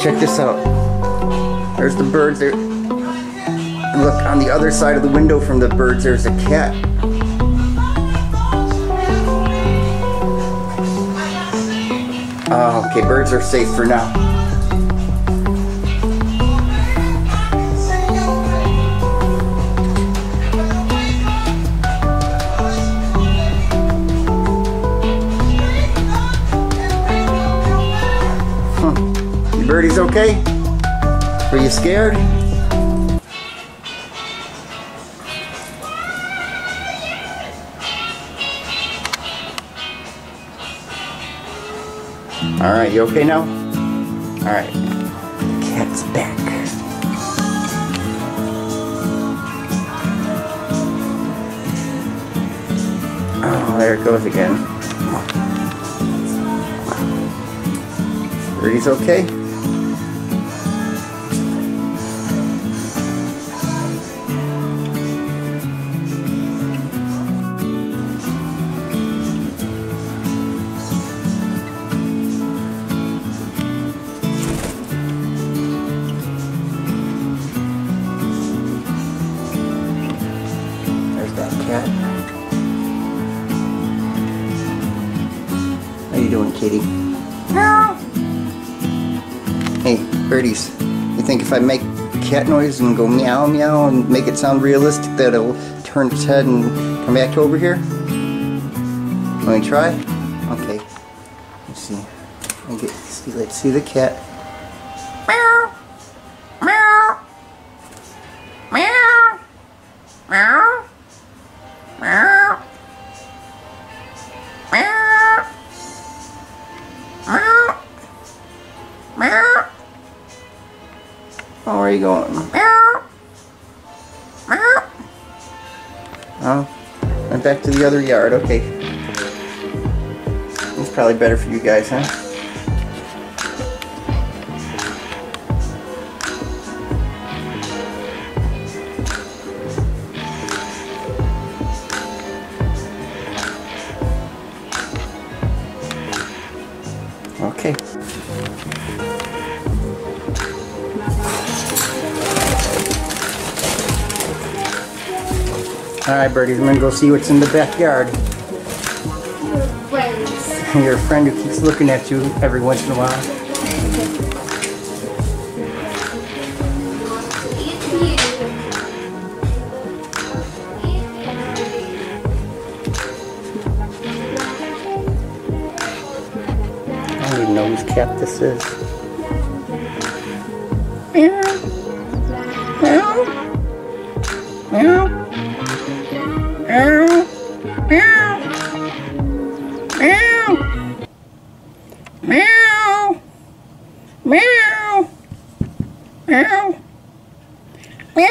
Check this out. There's the birds there. Look, on the other side of the window from the birds, there's a cat. Oh, okay, birds are safe for now. Huh. You birdies okay? Were you scared? Alright, you okay now? Alright. Cat's back. Oh, there it goes again. Birdie's okay? How you doing, kitty? No. Hey, birdies, you think if I make cat noise and go meow meow and make it sound realistic that it'll turn its head and come back over here? Let me try? Okay. Let's see. Let's see the cat. Meow. Meow. Meow. Meow. Meow. Meow. Meow. Meow. Oh, where are you going? Meow. Meow. Oh, went back to the other yard. Okay. It's probably better for you guys, huh? Okay. Alright, birdies, I'm gonna go see what's in the backyard. Your friends. Your friend who keeps looking at you every once in a while. I don't even know whose cat this is. Meow. Meow. Meow. Meow. Meow. Meow. Meow. Meow. Meow. Meow. Meow. Meow.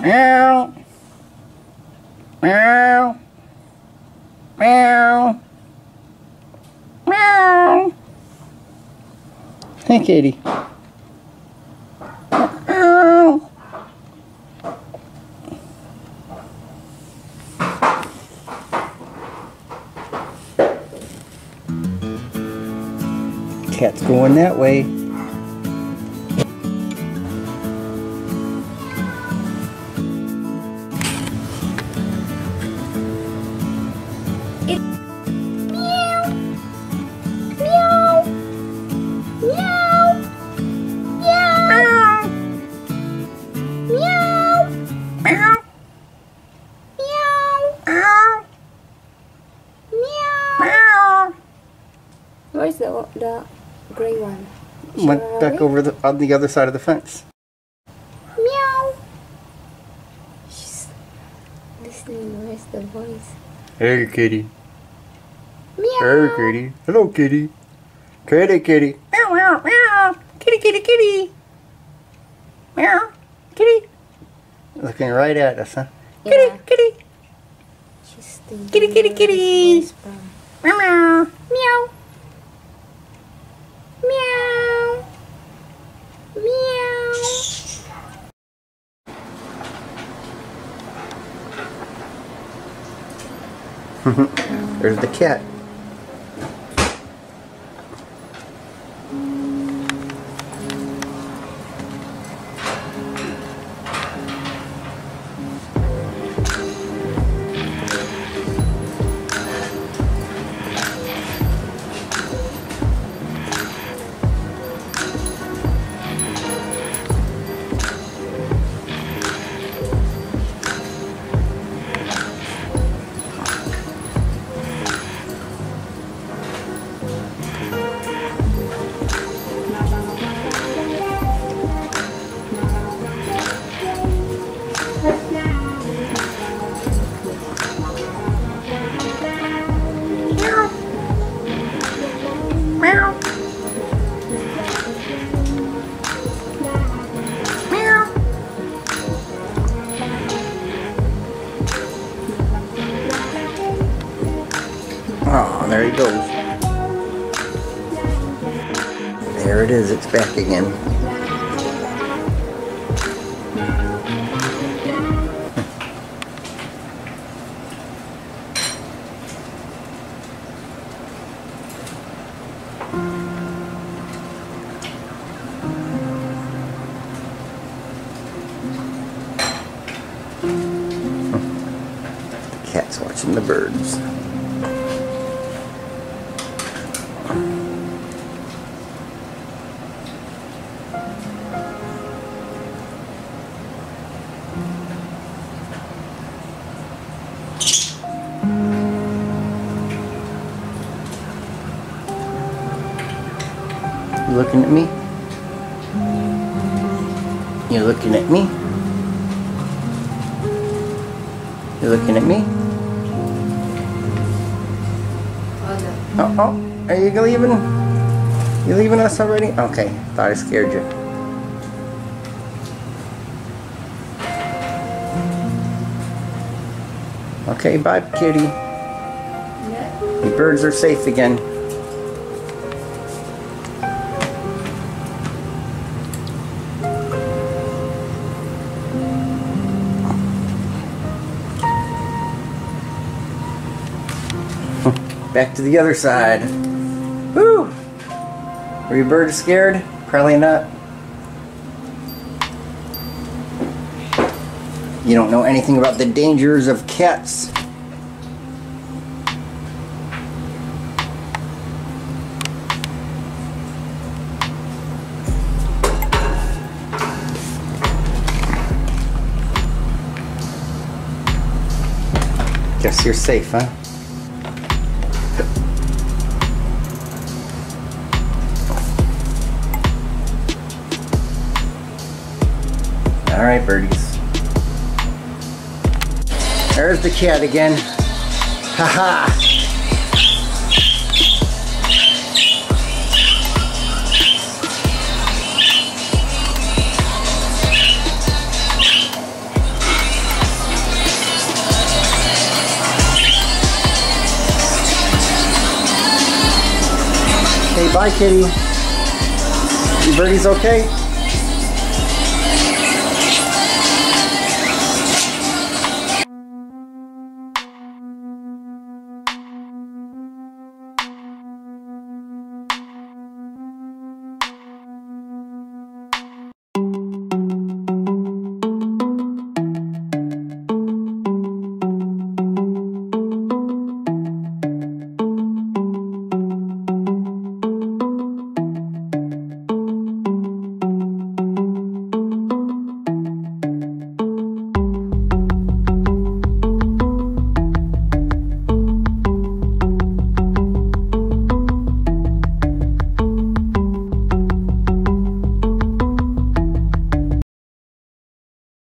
Meow. Meow. Meow. Meow. Hey, Katie. Cat's going that way. Meow. Meow. Meow. Meow. Meow. Meow. Meow. Where's the gray one? Went back over on the other side of the fence. Meow. She's listening. Where's the voice? Hey, kitty. Meow. Hey, kitty. Hello, kitty. Kitty, kitty. Meow, meow, meow. Kitty, kitty, kitty. Meow. Kitty. Looking right at us, huh? Yeah. Kitty, kitty. She's kitty, kitty, kitty. Meow, meow. Meow. Meow. Meow. There's the cat. Oh, there he goes. There it is, it's back again. The cat's watching the birds. You looking at me? You looking at me? You looking at me? Oh, oh, are you leaving? You leaving us already? Okay, thought I scared you. Okay, bye, kitty. The birds are safe again. Back to the other side. Woo! Were your birds scared? Probably not. You don't know anything about the dangers of cats. Guess you're safe, huh? All right, birdies. There's the cat again. Haha. Hey, bye, kitty. You birdies okay?